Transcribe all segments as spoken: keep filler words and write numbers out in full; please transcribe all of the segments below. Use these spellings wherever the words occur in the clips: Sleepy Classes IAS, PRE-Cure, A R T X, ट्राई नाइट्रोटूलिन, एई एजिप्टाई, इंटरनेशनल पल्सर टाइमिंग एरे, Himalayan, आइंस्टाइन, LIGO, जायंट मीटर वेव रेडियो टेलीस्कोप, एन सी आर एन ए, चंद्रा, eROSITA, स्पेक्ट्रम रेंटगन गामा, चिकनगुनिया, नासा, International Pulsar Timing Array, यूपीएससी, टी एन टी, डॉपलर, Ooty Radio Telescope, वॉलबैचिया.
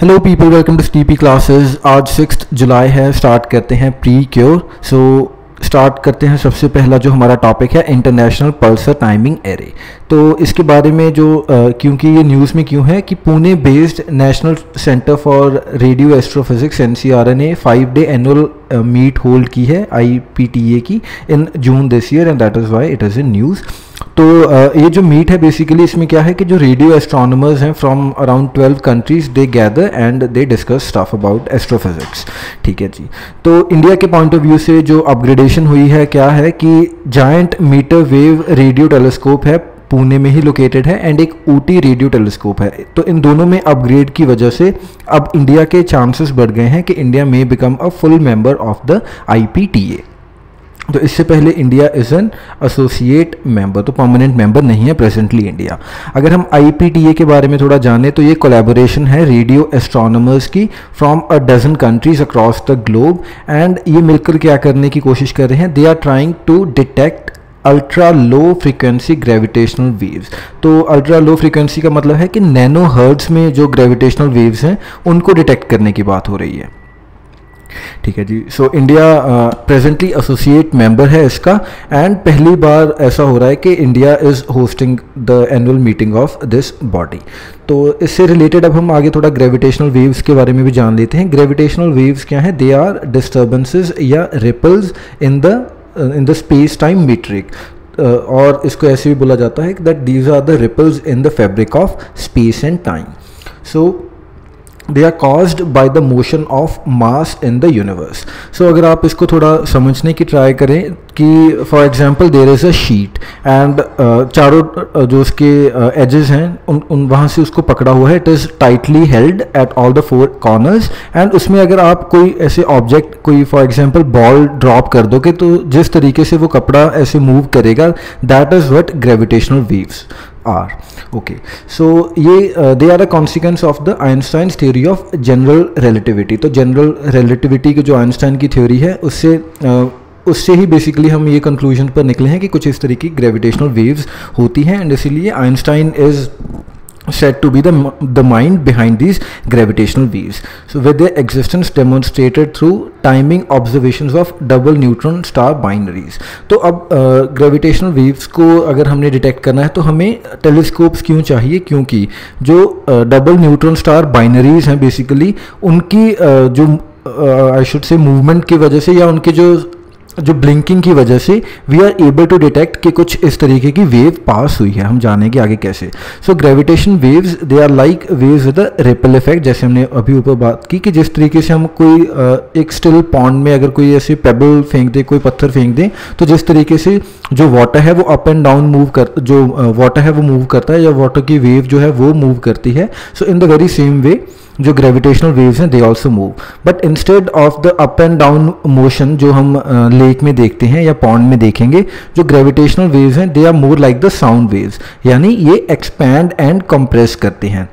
Hello people, welcome to sleepy classes. आज sixth जुलाई है। स्टार्ट करते हैं प्री क्योर। सो स्टार्ट करते हैं। सबसे पहला जो हमारा टॉपिक है इंटरनेशनल पल्सर टाइमिंग एरे। तो इसके बारे में जो आ, क्योंकि ये न्यूज़ में क्यों है कि Pune based national centre for radio astrophysics एन सी आर एन ए five day annual meet hold की है आई पी टी ए की इन June this year and that is why it is in news. तो ये जो meet है basically इसमें क्या है कि जो रेडियो एस्ट्रोनॉमर्स हैं from around twelve countries they gather and they discuss stuff about astrophysics. ठीक है जी। तो इंडिया के पॉइंट ऑफ व्यू से जो अपग्रेडेशन हुई है क्या है कि जायंट मीटर वेव रेडियो टेलीस्कोप है, पुणे में ही लोकेटेड है, एंड एक ऊटी रेडियो टेलीस्कोप है। तो इन दोनों में अपग्रेड की वजह से अब इंडिया के चांसेस बढ़ गए हैं कि India may become a full member of the I P T A. तो इससे पहले India is an associate member, तो परमानेंट मेंबर नहीं है प्रेजेंटली इंडिया। अगर हम आईपीटीए के बारे में थोड़ा जाने तो ये कोलैबोरेशन है रेडियो एस्ट्रोनॉमर्स की from a dozen countries across the globe, and ये मिलकर क्या करने की कोशिश कर रहे हैं, they are trying to detect ultra low frequency gravitational waves. तो अल्ट्रा लो फ्रिक्वेंसी का मतलब है कि नैनो हर्ट्ज में जो ग्रेविटेशनल वेव्स हैं उनको डिटेक्ट करने की बात हो रही है। ठीक है जी। So India presently associate member है इसका, एंड पहली बार ऐसा हो रहा है कि India is hosting the annual meeting of this body. तो इससे रिलेटेड अब हम आगे थोड़ा ग्रेविटेशनल वेव्स के बारे में भी जान लेते हैं। ग्रेविटेशनल वेव्स क्या हैं? दे आर डिस्टर्बेंसेज या ripples in the in the space time metric, और इसको ऐसे भी बोला जाता है that these are the ripples in the fabric of space and time. So they are caused by the motion of mass in the universe. So अगर आप इसको थोड़ा समझने की ट्राई करें कि for example there is a sheet and चारों जो उसके एजेस uh, हैं उन उन वहाँ से उसको पकड़ा हुआ है। It is tightly held at all the four corners, and उसमें अगर आप कोई ऐसे ऑब्जेक्ट, कोई फॉर एग्जाम्पल बॉल ड्रॉप कर दोगे तो जिस तरीके से वो कपड़ा ऐसे मूव करेगा, that is what gravitational waves are. Okay, so ये they are a consequence of the आइंस्टाइन theory of general relativity. तो जनरल रिलेटिविटी की जो आइंस्टाइन की थ्योरी है उससे uh, उससे ही बेसिकली हम ये कंक्लूजन पर निकले हैं कि कुछ इस तरीके की ग्रेविटेशनल वेव्स होती हैं, एंड इसीलिए आइंस्टाइन is said to be the, the mind behind these gravitational waves, so with their existence demonstrated through timing observations of double neutron star binaries. तो अब ग्रेविटेशनल uh, वेव्स को अगर हमने detect करना है तो हमें टेलीस्कोप्स क्यों चाहिए, क्योंकि जो डबल न्यूट्रॉन स्टार बाइनरीज हैं बेसिकली उनकी uh, जो आई शुड से मूवमेंट की वजह से या उनके जो जो ब्लिंकिंग की वजह से we are able to detect कि कुछ इस तरीके की वेव पास हुई है। हम जानेंगे आगे कैसे। So gravitation waves they are like waves with a ripple effect, जैसे हमने अभी ऊपर बात की कि जिस तरीके से हम कोई uh, एक स्टिल पॉन्ड में अगर कोई ऐसे पेबल फेंक दे, कोई पत्थर फेंक दें, तो जिस तरीके से जो वाटर है वो अप एंड डाउन मूव कर जो वाटर uh, है वो मूव करता है या वाटर की वेव जो है वो मूव करती है। So in the very same way जो ग्रेविटेशनल वेव्स हैं they also move, but instead of the up and down motion जो हम लेक में देखते हैं या पॉन्ड में देखेंगे, जो ग्रेविटेशनल वेव्स हैं they are more like the sound waves, यानी ये एक्सपैंड एंड कंप्रेस करते हैं।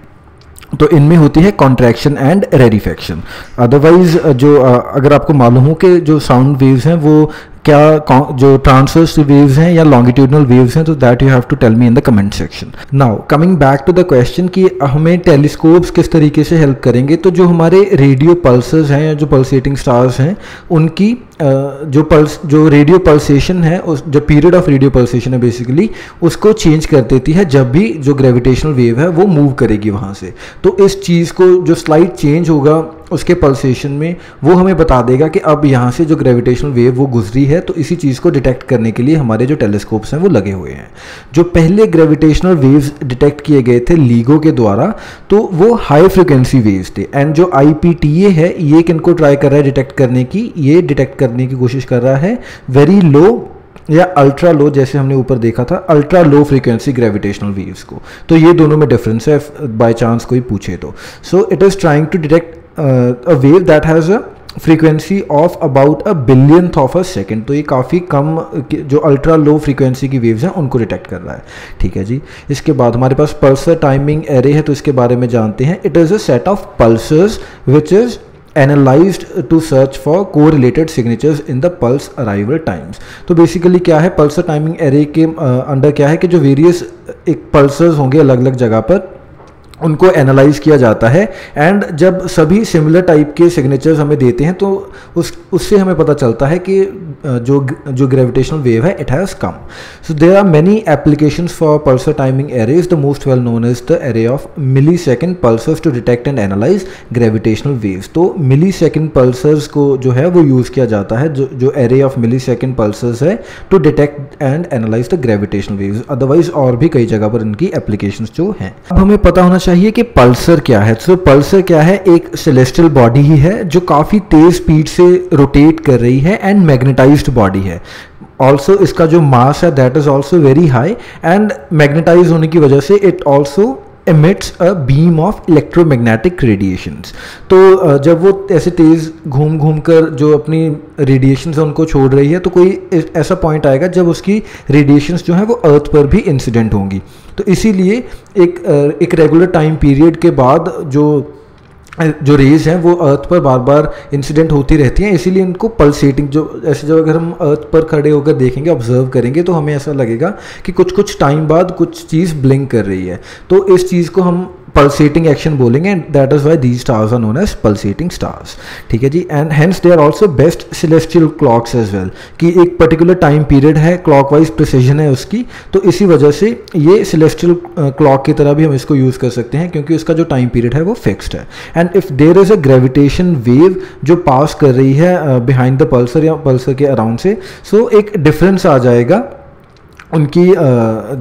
तो इनमें होती है कॉन्ट्रैक्शन एंड रेरिफेक्शन। अदरवाइज जो अगर आपको मालूम हो कि जो साउंड वेव्स हैं वो क्या जो ट्रांसवर्स वेव्स हैं या लॉन्गिट्यूडनल वेव्स हैं, तो that you have to tell me in the comment section. Now coming back to the question कि हमें टेलीस्कोप्स किस तरीके से हेल्प करेंगे। तो जो हमारे रेडियो पल्सेस हैं, जो पल्सेटिंग स्टार्स हैं, उनकी जो पल्स जो रेडियो पल्सेशन है, उस जो पीरियड ऑफ रेडियो पल्सेशन है बेसिकली उसको चेंज कर देती है जब भी जो ग्रेविटेशनल वेव है वो मूव करेगी वहाँ से। तो इस चीज़ को जो स्लाइड चेंज होगा उसके पल्सेशन में वो हमें बता देगा कि अब यहाँ से जो ग्रेविटेशनल वेव वो गुजरी है। तो इसी चीज़ को डिटेक्ट करने के लिए हमारे जो टेलीस्कोप्स हैं वो लगे हुए हैं। जो पहले ग्रेविटेशनल वेव्स डिटेक्ट किए गए थे लीगो के द्वारा, तो वो हाई फ्रिक्वेंसी वेव्स थे, एंड जो आई पी टी ए है ये किनको ट्राई कर रहा है डिटेक्ट करने की, ये डिटेक्ट करने की कोशिश कर रहा है वेरी लो या अल्ट्रा लो, जैसे हमने ऊपर देखा था ultra low frequency gravitational waves को। तो ये दोनों में डिफरेंस है बाय चांस कोई पूछे तो। So it is trying to detect Uh, a wave that has a frequency of about a billionth of a second। तो ये काफ़ी कम जो अल्ट्रा लो फ्रीक्वेंसी की वेव्स हैं उनको डिटेक्ट कर रहा है। ठीक है जी। इसके बाद हमारे पास पल्सर टाइमिंग एरे है, तो इसके बारे में जानते हैं। It is a set of pulsars which is analysed to search for correlated signatures in the pulse arrival times. तो बेसिकली क्या है पल्सर टाइमिंग एरे के अंडर uh, क्या है कि जो वेरियस एक पल्सर्स होंगे अलग अलग जगह पर, उनको एनालाइज किया जाता है, एंड जब सभी सिमिलर टाइप के सिग्नेचर्स हमें देते हैं तो उस उससे हमें पता चलता है कि जो जो ग्रेविटेशनल वेव है it has come. So there are many applications for pulsar timing arrays. The most well known is the array of millisecond pulsars to detect and analyse gravitational waves. तो millisecond pulsars को जो है वो use किया जाता है, जो जो array of millisecond pulsars है to detect and analyse the gravitational waves. Otherwise और भी कई जगह पर इनकी एप्लीकेशंस जो हैं. अब हमें पता होना चाहिए कि पल्सर क्या है. तो पल्सर क्या है? एक सेलेस्टियल बॉडी ही है जो काफ़ी तेज स्पीड से रोटेट कर रही है एंड मैग्नेटाइज्ड बॉडी है. ऑल्सो इसका जो मास है that is also very high, and magnetise होने की वजह से it also emits a beam of electromagnetic radiations. तो जब वो ऐसे तेज़ घूम घूम कर जो अपनी radiations है उनको छोड़ रही है तो कोई ऐसा point आएगा जब उसकी radiations जो है वो अर्थ पर भी incident होंगी. तो इसीलिए एक एक regular time period के बाद जो जो रेज हैं वो अर्थ पर बार बार इंसिडेंट होती रहती हैं, इसीलिए इनको पल्सेटिंग जो ऐसे जब अगर हम अर्थ पर खड़े होकर देखेंगे, ऑब्जर्व करेंगे तो हमें ऐसा लगेगा कि कुछ कुछ टाइम बाद कुछ चीज़ ब्लिंक कर रही है. तो इस चीज़ को हम पल्सेटिंग एक्शन बोलेंगे, and that is why these stars are known as pulsating stars. ठीक है जी. And hence they are also best celestial clocks as well, कि एक पर्टिकुलर टाइम पीरियड है, क्लॉकवाइज प्रिसिजन है उसकी, तो इसी वजह से ये सेलेस्टियल क्लॉक की तरह भी हम इसको यूज़ कर सकते हैं क्योंकि उसका जो टाइम पीरियड है वो फिक्स्ड है. And if there is a gravitation wave जो पास कर रही है बिहाइंड द पल्सर या पल्सर के अराउंड से, सो so एक डिफरेंस आ जाएगा उनकी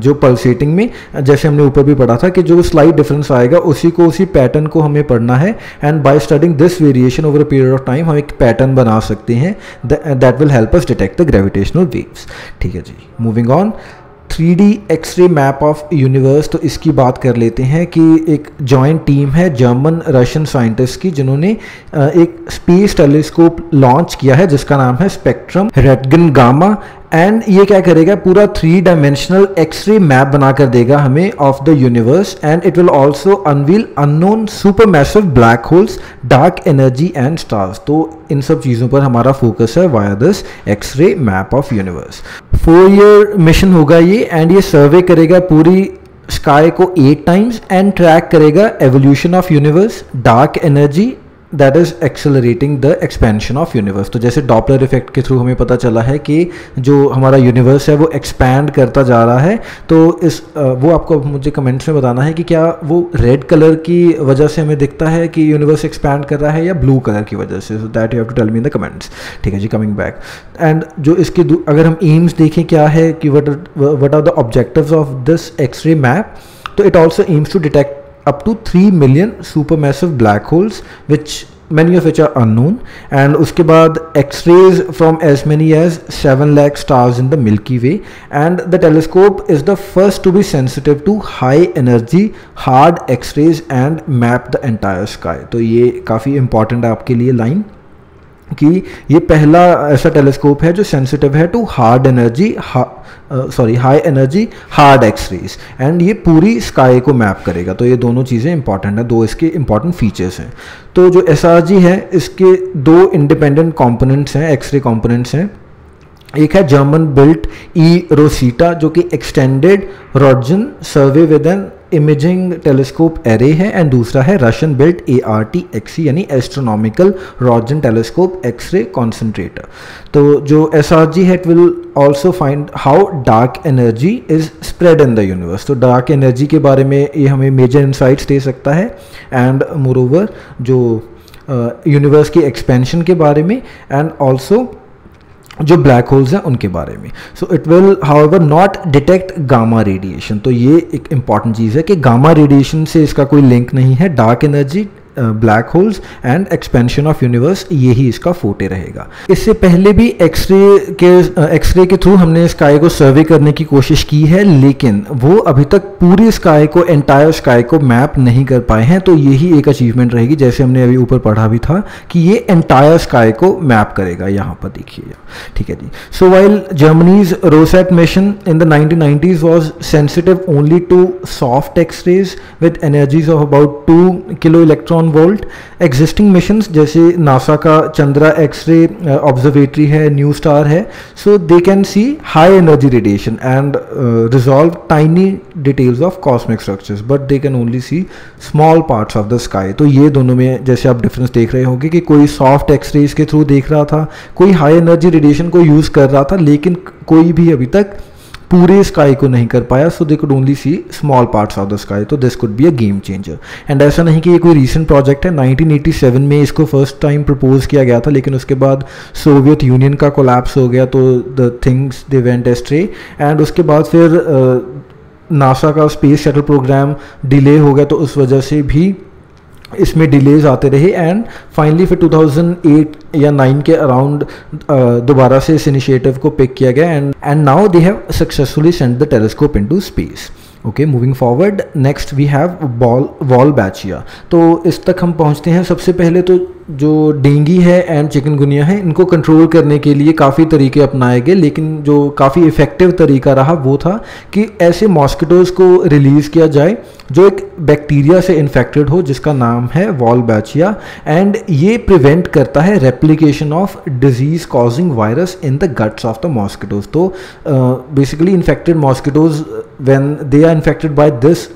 जो पल्सेटिंग में. जैसे हमने ऊपर भी पढ़ा था कि जो स्लाइड डिफरेंस आएगा उसी को उसी पैटर्न को हमें पढ़ना है, and by studying this variation over a period of time हम एक पैटर्न बना सकते हैं that will help us detect the gravitational waves. ठीक है जी. Moving on, three D x-ray map of universe. तो इसकी बात कर लेते हैं कि एक जॉइंट टीम है जर्मन रशियन साइंटिस्ट की जिन्होंने एक स्पेस टेलीस्कोप लॉन्च किया है जिसका नाम है स्पेक्ट्रम रेंटगन गामा. एंड ये क्या करेगा? पूरा थ्री डायमेंशनल एक्सरे मैप बनाकर देगा हमें of the universe, and it will also unveil unknown super massive black holes, dark energy and stars. तो इन सब चीज़ों पर हमारा फोकस है via this x ray map of universe. Four year mission होगा ये, एंड ये सर्वे करेगा पूरी स्काई को एट टाइम्स एंड ट्रैक करेगा evolution of universe, dark energy that is accelerating the expansion of universe. तो जैसे डॉपलर इफेक्ट के थ्रू हमें पता चला है कि जो हमारा यूनिवर्स है वो एक्सपैंड करता जा रहा है, तो इस वो आपको मुझे कमेंट्स में बताना है कि क्या वो रेड कलर की वजह से हमें दिखता है कि यूनिवर्स एक्सपैंड कर रहा है या ब्लू कलर की वजह से. So that you have to tell me in the comments. ठीक है जी. कमिंग बैक, एंड जो इसके अगर हम एम्स देखें क्या है कि what what are the objectives of this x ray map. तो it also aims to detect up to three million supermassive black holes, which many of which are unknown, and उसके बाद x-rays from as many as seven lakh stars in the Milky Way, and the telescope is the first to be sensitive to high energy hard x-rays and map the entire sky. तो ये काफ़ी important है आपके लिए line, कि ये पहला ऐसा टेलीस्कोप है जो सेंसिटिव है to hard energy sorry high energy hard X-rays, and ये पूरी स्काई को मैप करेगा. तो ये दोनों चीज़ें इंपॉर्टेंट हैं, दो इसके इंपॉर्टेंट फीचर्स हैं. तो जो एसआरजी है इसके दो इंडिपेंडेंट कंपोनेंट्स हैं, एक्सरे कंपोनेंट्स हैं. एक है जर्मन बिल्ट eROSITA जो कि extended Roentgen survey with an imaging telescope array है, एंड दूसरा है Russian built A R T X यानी astronomical Roentgen telescope x ray concentrator. तो जो एसआरजी है it will also find how dark energy is spread in the universe. तो dark energy के बारे में ये हमें मेजर इंसाइट्स दे सकता है, एंड मोर ओवर जो यूनिवर्स uh, की एक्सपेंशन के बारे में, एंड ऑल्सो जो ब्लैक होल्स हैं उनके बारे में. So it will however not detect gamma radiation. तो ये एक इम्पॉर्टेंट चीज़ है कि गामा रेडिएशन से इसका कोई लिंक नहीं है. Dark energy, black holes and expansion of universe, ये ही इसका फोटे रहेगा. इससे पहले भी एक्सरे के एक्सरे के थ्रू हमने स्काई को सर्वे करने की कोशिश की है, लेकिन वो अभी तक पूरी स्काई को एंटायर स्काई को मैप नहीं कर पाए हैं. तो यही एक अचीवमेंट रहेगी, जैसे हमने अभी ऊपर पढ़ा भी था कि ये एंटायर स्काई को मैप करेगा. यहाँ पर देखिए. ठीक है जी. So while Germany's ROSAT mission in the nineteen nineties was sensitive only to soft X-rays with energies of about two kilo electron one volt. Existing missions जैसे नासा का चंद्रा एक्सरे ऑब्जर्वेटरी है, न्यू स्टार है, so they can see high energy radiation and resolve tiny details of cosmic structures, but they can only see small parts of the sky. तो ये दोनों में जैसे आप डिफरेंस देख रहे होंगे कि कोई सॉफ्ट एक्सरेज के थ्रू देख रहा था, कोई हाई एनर्जी रेडिएशन को यूज़ कर रहा था, लेकिन कोई भी अभी तक पूरे स्काई को नहीं कर पाया। So they could only see small parts of the sky. तो this could be a game changer. And ऐसा नहीं कि ये कोई रीसेंट प्रोजेक्ट है, नाइनटीन एटी सेवन में इसको फर्स्ट टाइम प्रपोज किया गया था, लेकिन उसके बाद सोवियत यूनियन का कोलैप्स हो गया, तो the things they went astray. And उसके बाद फिर नासा uh, का स्पेस शटल प्रोग्राम डिले हो गया, तो उस वजह से भी इसमें डिलेज आते रहे। एंड फाइनली फिर टू थाउज़ेंड एट या नाइन के अराउंड दोबारा से इस इनिशिएटिव को पिक किया गया। And and now they have successfully sent the telescope into space. Okay, moving forward, next we have ball वॉलबैचिया। तो इस तक हम पहुंचते हैं। सबसे पहले तो जो डेंगी है एंड चिकनगुनिया है, इनको कंट्रोल करने के लिए काफ़ी तरीके अपनाए गए, लेकिन जो काफ़ी इफ़ेक्टिव तरीका रहा वो था कि ऐसे मॉस्किटोज़ को रिलीज़ किया जाए जो एक बैक्टीरिया से इन्फेक्टेड हो, जिसका नाम है वॉलबैचिया। एंड ये प्रिवेंट करता है replication of disease causing virus in the guts of the mosquitoes. तो basically infected mosquitoes when they are infected by this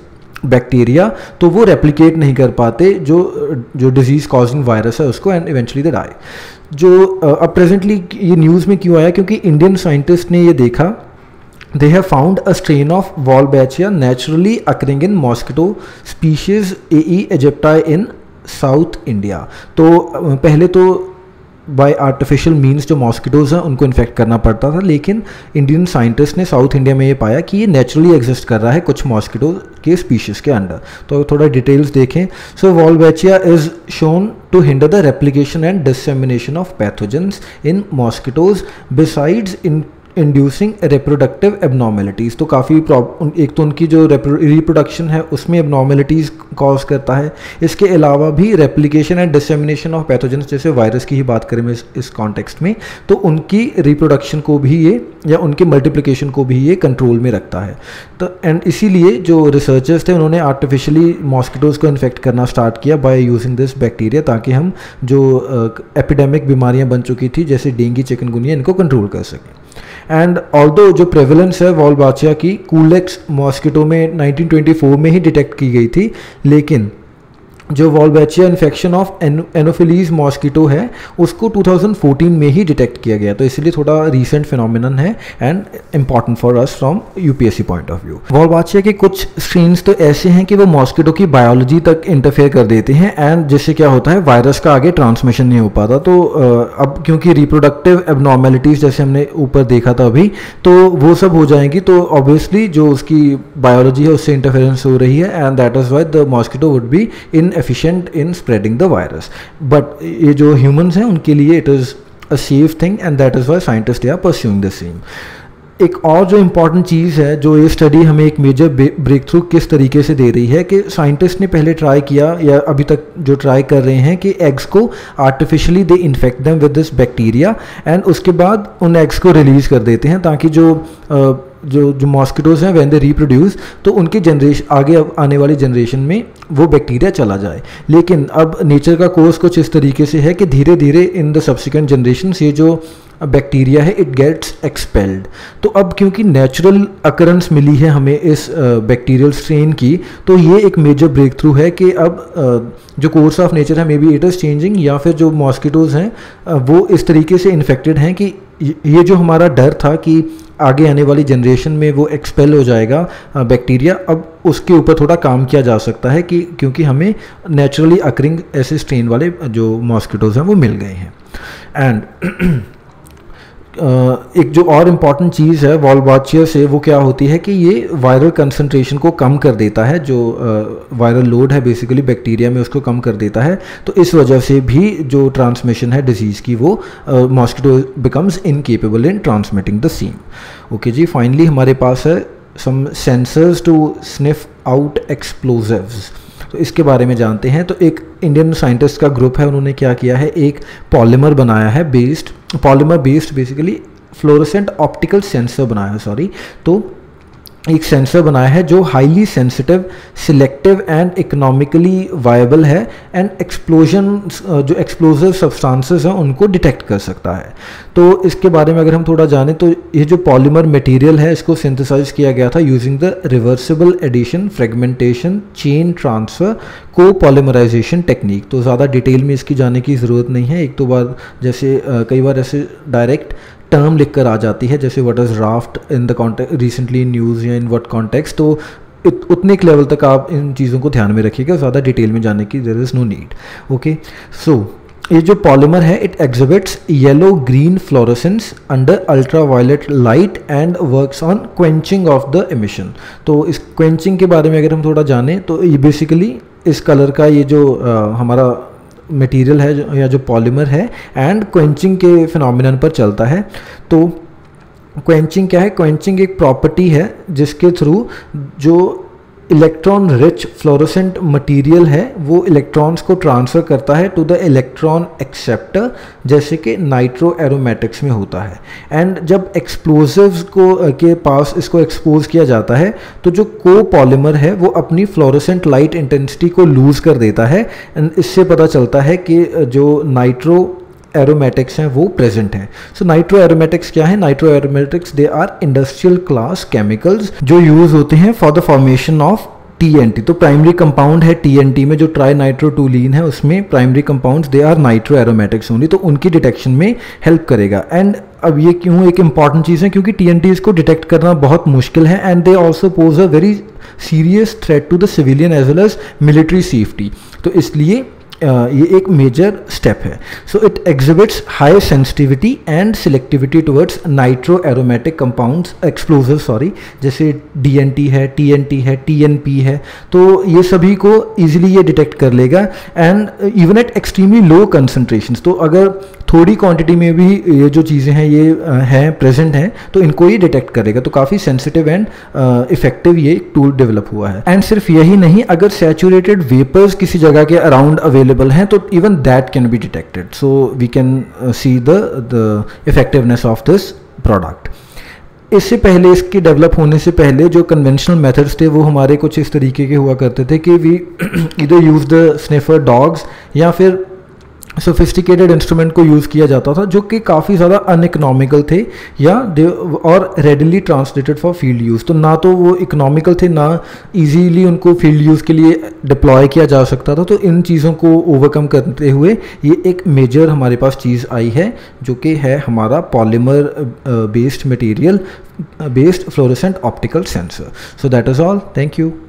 bacteria, तो वो रेप्लिकेट नहीं कर पाते जो जो डिजीज़ कॉजिंग वायरस है उसको, एंड इवेंचुअली दे डाई। जो अब प्रेजेंटली ये न्यूज़ में क्यों आया, क्योंकि इंडियन साइंटिस्ट ने ये देखा, they have found a strain of वॉलबैचिया naturally occurring in mosquito species एई एजिप्टाई in South India. तो पहले तो बाय आर्टिफिशियल मीन्स जो मॉस्किटोज़ हैं उनको इन्फेक्ट करना पड़ता था, लेकिन इंडियन साइंटिस्ट ने साउथ इंडिया में ये पाया कि ये नेचुरली एग्जिस्ट कर रहा है कुछ मॉस्किटो के स्पीशीज़ के अंडर। तो थोड़ा डिटेल्स देखें। So वॉलबैचिया is shown to hinder the replication and dissemination of pathogens in mosquitoes besides in inducing reproductive abnormalities. तो काफ़ी प्रॉब एक तो उनकी जो रिप्रोडक्शन है उसमें एबनॉर्मेलिटीज़ कॉज करता है, इसके अलावा भी replication and dissemination of pathogens, जैसे वायरस की ही बात करें मैं इस कॉन्टेक्स्ट में, तो उनकी रिप्रोडक्शन को भी ये या उनके मल्टीप्लिकेशन को भी ये कंट्रोल में रखता है। तो एंड इसीलिए जो रिसर्चर्स थे उन्होंने आर्टिफिशली मॉस्किटोज़ को इन्फेक्ट करना स्टार्ट किया बाय यूजिंग दिस बैक्टीरिया, ताकि हम जो एपिडेमिक uh, बीमारियाँ बन चुकी थी जैसे डेंगू चिकनगुनिया, इनको कंट्रोल कर सकें। एंड ऑल्दो जो प्रेवलेंस है वॉलबैचिया की कूलेक्स मॉस्किटो में नाइनटीन ट्वेंटी फोर में ही डिटेक्ट की गई थी, लेकिन जो वॉलबैचिया infection of Anopheles mosquito है उसको टू थाउज़ेंड फोर्टीन में ही डिटेक्ट किया गया। तो इसलिए थोड़ा रीसेंट फिनोमिनन है and important for us from यूपीएससी point of view. वॉलबैचिया के कुछ स्ट्रेन्स तो ऐसे हैं कि वो मॉस्किटो की बायोलॉजी तक इंटरफेयर कर देते हैं, एंड जिससे क्या होता है वायरस का आगे ट्रांसमिशन नहीं हो पाता। तो अब क्योंकि रिप्रोडक्टिव एबनॉर्मेलिटीज़ जैसे हमने ऊपर देखा था अभी, तो वो सब हो जाएंगी, तो ऑब्वियसली जो उसकी बायोलॉजी है उससे इंटरफेरेंस हो रही है, and that is why the mosquito would be in efficient in spreading the virus, but ये जो humans हैं उनके लिए it is a safe thing and that is why scientists are pursuing the same। एक और जो इम्पॉर्टेंट चीज़ है जो ये स्टडी हमें एक मेजर ब्रेक थ्रू किस तरीके से दे रही है कि साइंटिस्ट ने पहले ट्राई किया या अभी तक जो ट्राई कर रहे हैं कि एग्स को artificially they infect them with this bacteria, and उसके बाद उन एग्स को रिलीज़ कर देते हैं ताकि जो जो जो मॉस्किटोज़ हैं व्हेन दे रिप्रोड्यूस, तो उनके जनरेशन आगे आने वाली जनरेशन में वो बैक्टीरिया चला जाए। लेकिन अब नेचर का कोर्स कुछ इस तरीके से है कि धीरे धीरे इन द सब्सिक्वेंट जनरेशन ये जो बैक्टीरिया है इट गेट्स एक्सपेल्ड। तो अब क्योंकि नेचुरल अकरेंस मिली है हमें इस बैक्टीरियल uh, स्ट्रेन की, तो ये एक मेजर ब्रेक थ्रू है कि अब uh, जो कोर्स ऑफ नेचर है maybe it is changing, या फिर जो मॉस्किटोज़ हैं uh, वो इस तरीके से इन्फेक्टेड हैं कि ये जो हमारा डर था कि आगे आने वाली जनरेशन में वो एक्सपेल हो जाएगा बैक्टीरिया, अब उसके ऊपर थोड़ा काम किया जा सकता है कि क्योंकि हमें नेचुरली अकरिंग ऐसे स्ट्रेन वाले जो मॉस्किटोज़ हैं वो मिल गए हैं। एंड Uh, एक जो और इम्पॉर्टेंट चीज़ है वॉलबैचिया से वो क्या होती है कि ये वायरल कंसंट्रेशन को कम कर देता है, जो वायरल uh, लोड है बेसिकली बैक्टीरिया में उसको कम कर देता है, तो इस वजह से भी जो ट्रांसमिशन है डिजीज़ की वो mosquito becomes incapable in transmitting the same. Okay जी, फाइनली हमारे पास है some sensors to sniff out explosives. तो इसके बारे में जानते हैं। तो एक इंडियन साइंटिस्ट का ग्रुप है, उन्होंने क्या किया है, एक पॉलीमर बनाया है based polymer based basically fluorescent optical sensor बनाया है सॉरी तो एक सेंसर बनाया है जो highly sensitive, selective and economically viable है एंड एक्सप्लोजन जो एक्सप्लोजिव सब्सटेंसेस हैं उनको डिटेक्ट कर सकता है। तो इसके बारे में अगर हम थोड़ा जाने तो ये जो पॉलीमर मटेरियल है इसको सिंथेसाइज किया गया था using the reversible addition, fragmentation, chain transfer, को पॉलीमराइजेशन टेक्निक। तो ज़्यादा डिटेल में इसकी जाने की ज़रूरत नहीं है। एक तो बार जैसे कई बार ऐसे डायरेक्ट टर्म लिखकर आ जाती है जैसे what is RAFT in the context recently news या इन व्हाट कॉन्टेक्स्ट, तो इत, उतने एक लेवल तक आप इन चीज़ों को ध्यान में रखिएगा, ज़्यादा डिटेल में जाने की there is no need. Okay, so ये जो पॉलीमर है it exhibits yellow green fluorescence under ultraviolet light and works on quenching of the emission. तो इस क्वेंचिंग के बारे में अगर हम थोड़ा जाने तो ये बेसिकली इस कलर का ये जो आ, हमारा मटेरियल है जो, या जो पॉलीमर है एंड क्वेंचिंग के फिनोमिनन पर चलता है। तो क्वेंचिंग क्या है? क्वेंचिंग एक प्रॉपर्टी है जिसके थ्रू जो इलेक्ट्रॉन रिच फ्लोरोसेंट मटेरियल है वो इलेक्ट्रॉन्स को ट्रांसफ़र करता है टू द इलेक्ट्रॉन एक्सेप्टर, जैसे कि नाइट्रो एरोमेटिक्स में होता है। एंड जब एक्सप्लोजिव्स को के पास इसको एक्सपोज किया जाता है तो जो को पॉलीमर है वो अपनी फ्लोरोसेंट लाइट इंटेंसिटी को लूज़ कर देता है एंड इससे पता चलता है कि जो नाइट्रो एरोमेटिक्स हैं वो प्रेजेंट हैं। सो नाइट्रो एरोमेटिक्स क्या है? Nitro aromatics they are industrial class chemicals जो यूज होते हैं for the formation of टी एन टी। तो प्राइमरी कंपाउंड है टी एन टी में जो ट्राई नाइट्रोटूलिन है, उसमें primary compounds they are nitro aromatics only, तो उनकी डिटेक्शन में हेल्प करेगा। एंड अब ये क्यों एक इंपॉर्टेंट चीज़ है? क्योंकि टी एन टीज़ को डिटेक्ट करना बहुत मुश्किल है and they also pose a very serious threat to the civilian as well as military safety. तो इसलिए Uh, ये एक मेजर स्टेप है। So it exhibits high sensitivity and selectivity towards nitro aromatic compounds explosive sorry जैसे D N T है, टी एन टी है, T N P है, तो ये सभी को ईजिली ये डिटेक्ट कर लेगा and even at extremely low concentrations. तो अगर थोड़ी क्वांटिटी में भी ये जो चीज़ें हैं ये हैं प्रेजेंट हैं तो इनको ये डिटेक्ट करेगा। तो काफ़ी सेंसिटिव एंड इफेक्टिव ये टूल डेवलप हुआ है। एंड सिर्फ यही नहीं, अगर सैचुरेटेड वेपर्स किसी जगह के अराउंड अवेलेबल हैं तो even that can be detected, so we can see the the effectiveness of this product. इससे पहले, इसके डेवलप होने से पहले जो कन्वेंशनल मेथड्स थे वो हमारे कुछ इस तरीके के हुआ करते थे कि वी इधर यूज द स्निफर डॉग्स या फिर सोफिस्टिकेटेड इंस्ट्रूमेंट को यूज़ किया जाता था जो कि काफ़ी ज़्यादा अनइकोनॉमिकल थे या और readily translated for field use. तो ना तो वो इकोनॉमिकल थे ना इजीली उनको फील्ड यूज़ के लिए डिप्लॉय किया जा सकता था। तो इन चीज़ों को ओवरकम करते हुए ये एक मेजर हमारे पास चीज़ आई है जो कि है हमारा polymer based material based fluorescent optical sensor. So that is all, thank you.